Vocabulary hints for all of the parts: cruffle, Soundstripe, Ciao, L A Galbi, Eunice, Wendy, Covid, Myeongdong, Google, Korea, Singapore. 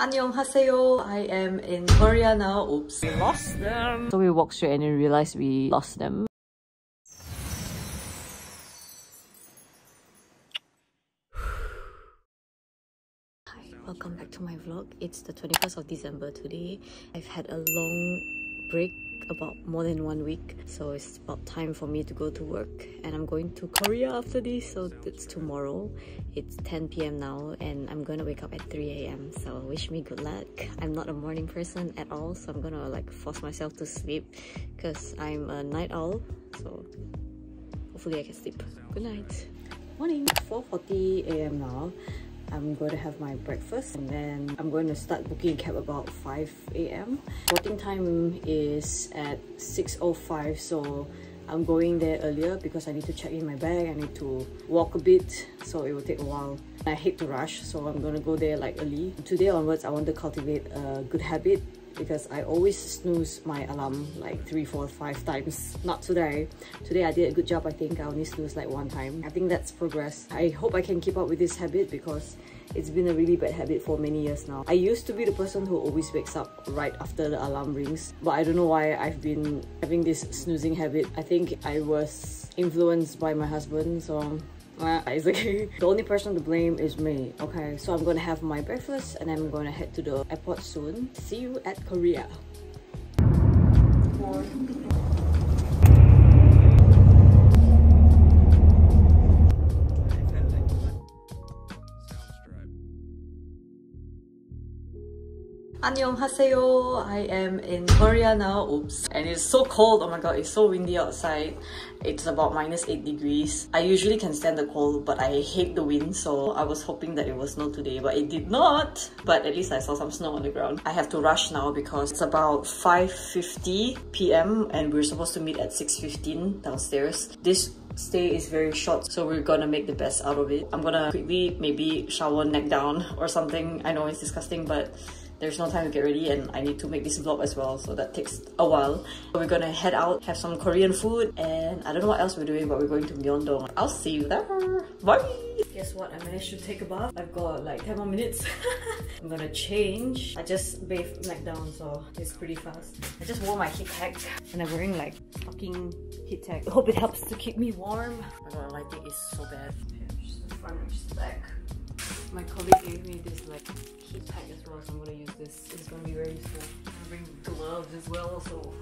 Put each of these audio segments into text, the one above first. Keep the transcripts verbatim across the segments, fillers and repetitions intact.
안녕하세요. I am in Korea now. Oops. We lost them. So we walked straight and then realized we lost them. Hi, welcome back to my vlog. It's the twenty-first of December today. I've had a long break, about more than one week, so it's about time for me to go to work, and I'm going to Korea after this, so it's tomorrow. It's ten p m now and I'm gonna wake up at three a m so wish me good luck. I'm not a morning person at all, so I'm gonna like force myself to sleep because I'm a night owl, so hopefully I can sleep. Good night. Morning. Four forty a m now. I'm going to have my breakfast and then I'm going to start booking a cab about five a m Boarding time is at six oh five, so I'm going there earlier because I need to check in my bag, I need to walk a bit, so it will take a while. I hate to rush, so I'm going to go there like early. Today onwards, I want to cultivate a good habit because I always snooze my alarm like three, four, five times. Not today. Today I did a good job, I think. I only snoozed like one time. I think that's progress. I hope I can keep up with this habit because it's been a really bad habit for many years now. I used to be the person who always wakes up right after the alarm rings, but I don't know why I've been having this snoozing habit. I think I was influenced by my husband, so... It's okay. The only person to blame is me. Okay, so I'm gonna have my breakfast and I'm gonna head to the airport soon. See you at Korea. 안녕하세요. I am in Korea now. Oops. And it's so cold. Oh my god, it's so windy outside. It's about minus eight degrees. I usually can stand the cold, but I hate the wind, so I was hoping that it will snow today, but it did not. But at least I saw some snow on the ground. I have to rush now because it's about five fifty p m and we're supposed to meet at six fifteen downstairs. This stay is very short, so we're gonna make the best out of it. I'm gonna quickly maybe shower neck down or something. I know it's disgusting, but there's no time to get ready and I need to make this vlog as well, so that takes a while. We're gonna head out, have some Korean food, and I don't know what else we're doing, but we're going to Myeongdong. I'll see you there. Bye! Guess what? I managed to take a bath. I've got like ten more minutes. I'm gonna change. I just bathed neck down, so it's pretty fast. I just wore my heat tech and I'm wearing like fucking heat tech. I hope it helps to keep me warm. Oh my god, lighting is so bad. Just the front, just the back. My colleague gave me this like heat pack as well, so I'm gonna use this. It's gonna be very useful. I bring gloves as well, so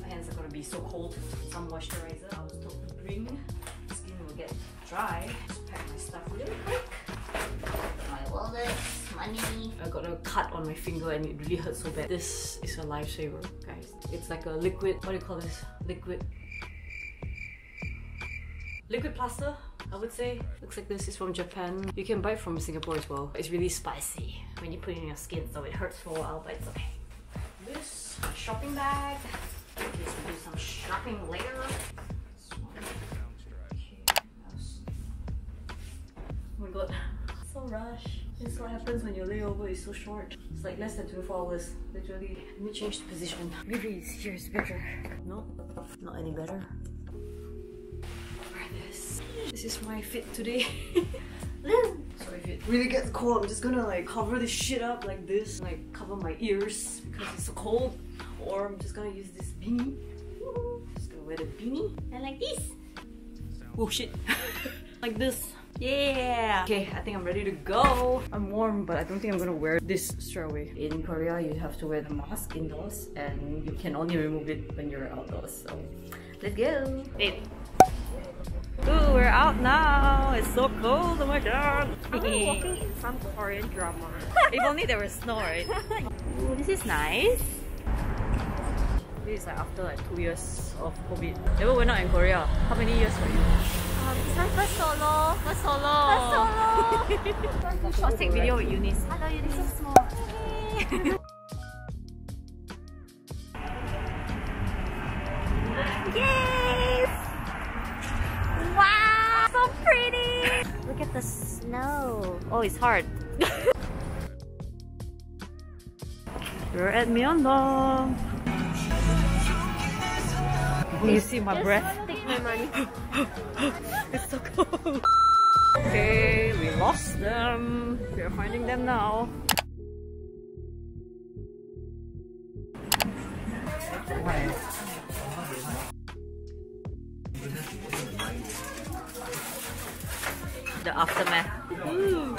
my hands are gonna be so cold. Some moisturizer I was told to bring. The skin will get dry. Just pack my stuff really quick. My wallet, money. I got a cut on my finger and it really hurt so bad. This is a lifesaver, guys. It's like a liquid. What do you call this? Liquid. Liquid plaster. I would say. Looks like this is from Japan. You can buy it from Singapore as well. It's really spicy when you put it in your skin, so it hurts for a while, but it's okay. This shopping bag. In case we do some shopping later. This one. Okay, oh my god. So rush. This is what happens when your layover is so short. It's like less than twenty-four hours, literally. Let me change the position. Maybe it's here is better. No, not any better. This. this is my fit today. So if it really gets cold, I'm just gonna like cover this shit up like this, like cover my ears because it's so cold, or I'm just gonna use this beanie. Just gonna wear the beanie and like this. Oh shit. Like this. Yeah. Okay, I think I'm ready to go. I'm warm, but I don't think I'm gonna wear this straight away. In Korea, you have to wear the mask indoors and you can only remove it when you're outdoors. So let's go. Wait. Ooh, we're out now. It's so cold. Oh my god. I'm walking in some Korean drama. If only there was snow, right? Ooh, this is nice. This is like after like two years of COVID. Never went out in Korea. How many years were you? Um, it's my first solo. First solo. First solo. Short take video with Eunice. Hello, Eunice. So small. Look at the snow. Oh, it's hard. We're at Myeongdong. Do you see my breath? Take my money. It's so cold. Okay, we lost them. We are finding them now. the aftermath. Ooh,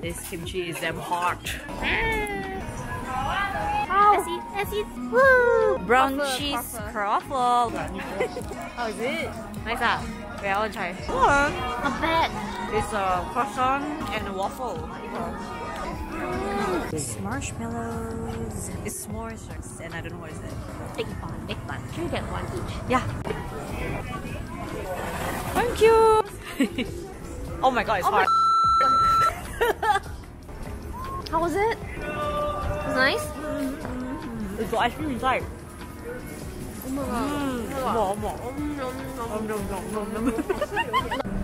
this kimchi is damn hot. Oh, that's it. Woo! Brown cheese cruffle. Oh, is it? Nice ah. Wait, I want to try. Cool. Not bad. It's a croissant and a waffle. Mm. It's marshmallows. It's s'mores and I don't know what is it. Big bun, big bun. Can you get one each? Yeah. Thank you. Oh my god, it's oh hot. How was it? It's nice. Mm-hmm. It's got ice cream inside. Oh my god.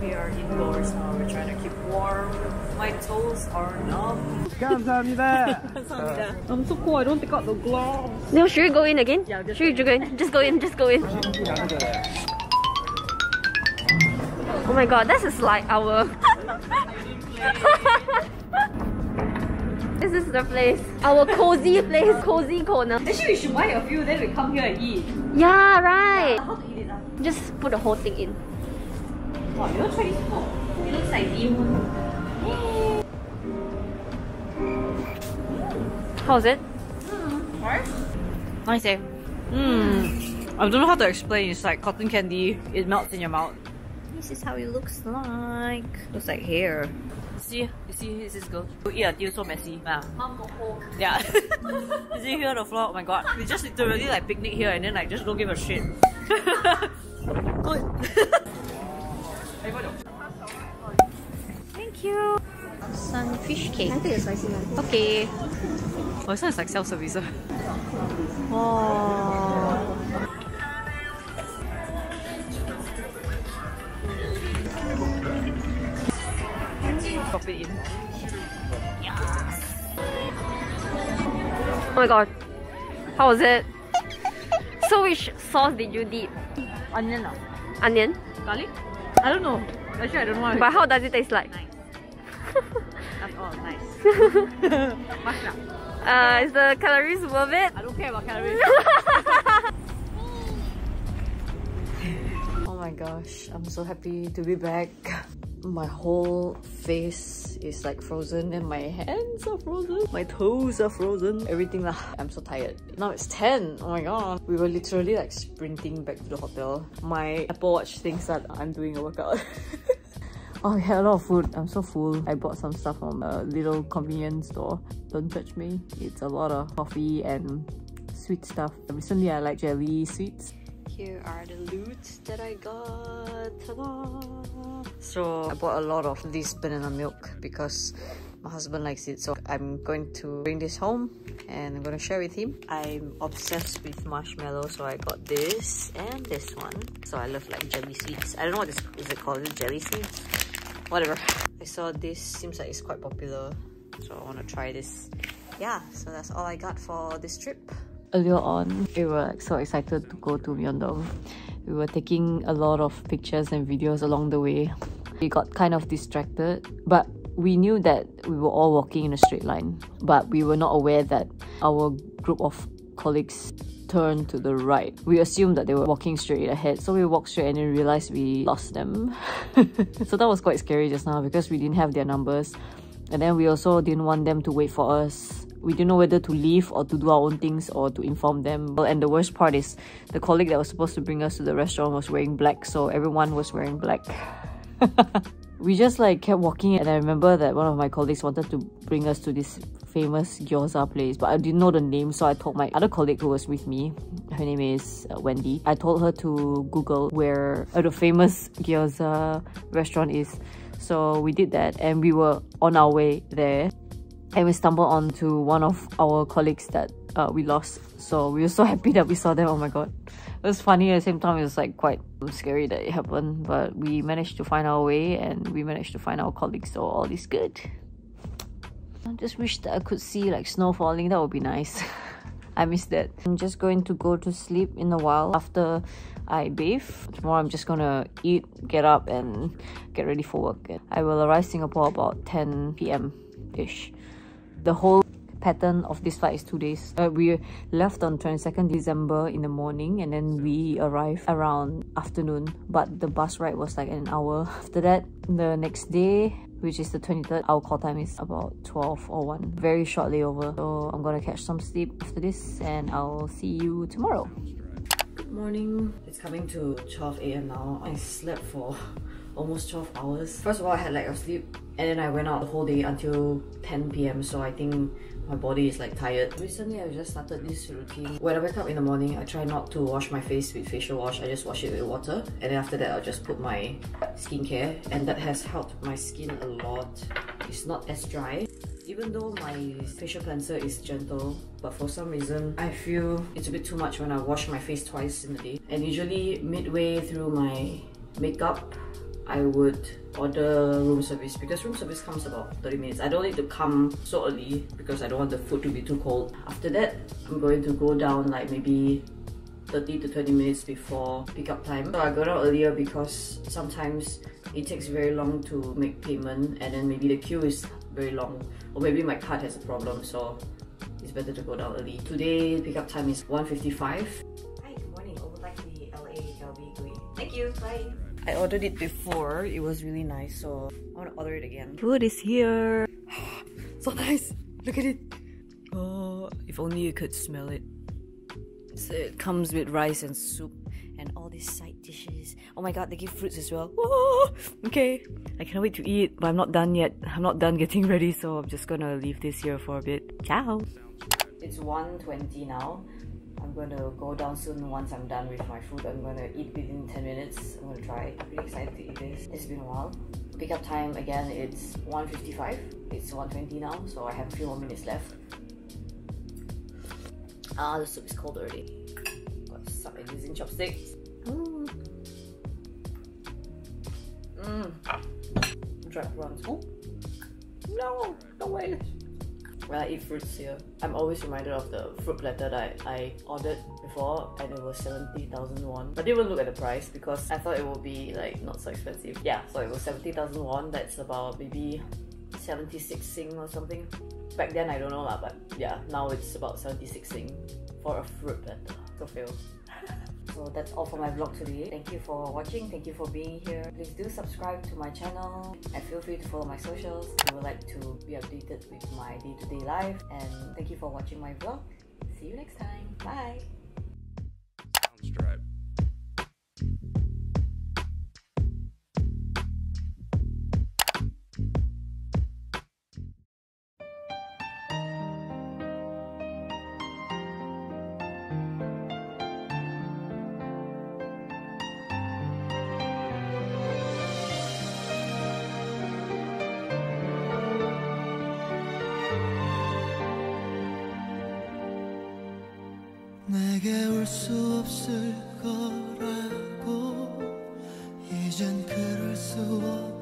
We are indoors now. We're trying to keep warm. My toes are numb. I'm so cool. I don't take out the gloves. No, should we go in again? Yeah, just should we go in? Just go in. Just go in. Oh my god, this is like our. This is the place. Our cozy place. Cozy corner. Actually, we should buy a few, then we come here and eat. Yeah, right. How to eat it now? Just put the whole thing in. Wow, you don't try this before. It looks like demon. How's it? Mm. Alright. Nice eh? Mmm. I don't know how to explain. It's like cotton candy. It melts in your mouth. This is how it looks like. Looks like hair. See, you see, this is good. You eat until so messy. Yeah. Yeah. You see here on the floor? Oh my god. We just literally like picnic here and then like just don't give a shit. Good. Thank you. Sunfish cake. I think it's spicy. Okay. Oh, this one is like self-service. Oh. Pop it in. Yes. Oh my god. How was it? So which sauce did you dip? Onion. Onion? Garlic? I don't know. Actually, I don't know. But how does it taste like? Nice. That's all. Nice. Much uh, is the calories worth it? I don't care about calories. Oh my gosh. I'm so happy to be back. My whole face is like frozen and my hands are frozen. My toes are frozen. Everything lah. I'm so tired. Now it's ten. Oh my god. We were literally like sprinting back to the hotel. My Apple Watch thinks that I'm doing a workout. Oh, we had a lot of food. I'm so full. I bought some stuff from a little convenience store. Don't judge me. It's a lot of coffee and sweet stuff. Recently I like jelly sweets. Here are the loot that I got. Ta-da! So I bought a lot of this banana milk because my husband likes it, so I'm going to bring this home and I'm going to share with him. I'm obsessed with marshmallow, so I got this and this one. So I love like jelly sweets. I don't know what this is it called, jelly sweets? Whatever. I saw this, seems like it's quite popular, so I want to try this. Yeah, so that's all I got for this trip. Earlier on, we were like, so excited to go to Myeongdong. We were taking a lot of pictures and videos along the way. We got kind of distracted, but we knew that we were all walking in a straight line. But we were not aware that our group of colleagues turned to the right. We assumed that they were walking straight ahead, so we walked straight and then realized we lost them. So that was quite scary just now because we didn't have their numbers. And then we also didn't want them to wait for us. We didn't know whether to leave or to do our own things or to inform them. And the worst part is the colleague that was supposed to bring us to the restaurant was wearing black, so everyone was wearing black. We just like kept walking, and I remember that one of my colleagues wanted to bring us to this famous gyoza place, but I didn't know the name, so I told my other colleague who was with me, her name is Wendy. I told her to Google where uh, the famous gyoza restaurant is. So we did that and we were on our way there. And we stumbled onto one of our colleagues that uh, we lost. So we were so happy that we saw them. Oh my god. It was funny. At the same time, it was like quite scary that it happened. But we managed to find our way and we managed to find our colleagues. So all is good. I just wish that I could see like snow falling. That would be nice. I miss that. I'm just going to go to sleep in a while after I bathe. Tomorrow I'm just gonna eat, get up and get ready for work. I will arrive in Singapore about ten p m ish. The whole pattern of this flight is two days. Uh, we left on twenty-second December in the morning, and then we arrived around afternoon. But the bus ride was like an hour. After that, the next day, which is the twenty-third, our call time is about twelve or one. Very short layover. So I'm gonna catch some sleep after this, and I'll see you tomorrow. Good morning. It's coming to twelve A M now. I slept for almost twelve hours. First of all, I had like a sleep, and then I went out the whole day until ten P M So I think my body is like tired. Recently, I just started this routine. When I wake up in the morning, I try not to wash my face with facial wash. I just wash it with water, and then after that, I'll just put my skincare, and that has helped my skin a lot. It's not as dry. Even though my facial cleanser is gentle, but for some reason I feel it's a bit too much when I wash my face twice in a day. And usually midway through my makeup, I would order room service, because room service comes about thirty minutes. I don't need to come so early because I don't want the food to be too cold. After that, I'm going to go down like maybe thirty to twenty minutes before pickup time. So I got out earlier because sometimes it takes very long to make payment, and then maybe the queue is very long, or maybe my card has a problem, so it's better to go down early. Today pickup time is one fifty-five. Hi, good morning. I would like the L A Galbi. Thank you. Bye. I ordered it before, it was really nice, so I want to order it again. Food is here! So nice! Look at it! Oh, if only you could smell it. So it comes with rice and soup and all these side dishes. Oh my god, they give fruits as well. Oh, okay, I cannot wait to eat, but I'm not done yet. I'm not done getting ready, so I'm just gonna leave this here for a bit. Ciao! It's one twenty now. I'm gonna go down soon. Once I'm done with my food, I'm gonna eat within ten minutes. I'm gonna try it. I'm really excited to eat this. It's been a while. Pickup time again, it's one fifty-five. It's one twenty now, so I have a few more minutes left. Ah, the soup is cold already. Got some using chopsticks. Mmm. Mmm. Dry prawns. Oh. No, no way. When I eat fruits here, I'm always reminded of the fruit platter that I, I ordered before, and it was seventy thousand won. I didn't even look at the price because I thought it would be like not so expensive. Yeah, so it was seventy thousand won. That's about maybe seventy-six Sing or something. Back then I don't know lah, but yeah, now it's about seventy-six Sing for a fruit platter. So fail. So that's all for my vlog today. Thank you for watching. Thank you for being here. Please do subscribe to my channel, and feel free to follow my socials if you would like to be updated with my day-to-day life. And thank you for watching my vlog. See you next time. Bye. Soundstripe. 내게 올 수 없을 거라고 이젠 그럴 수 없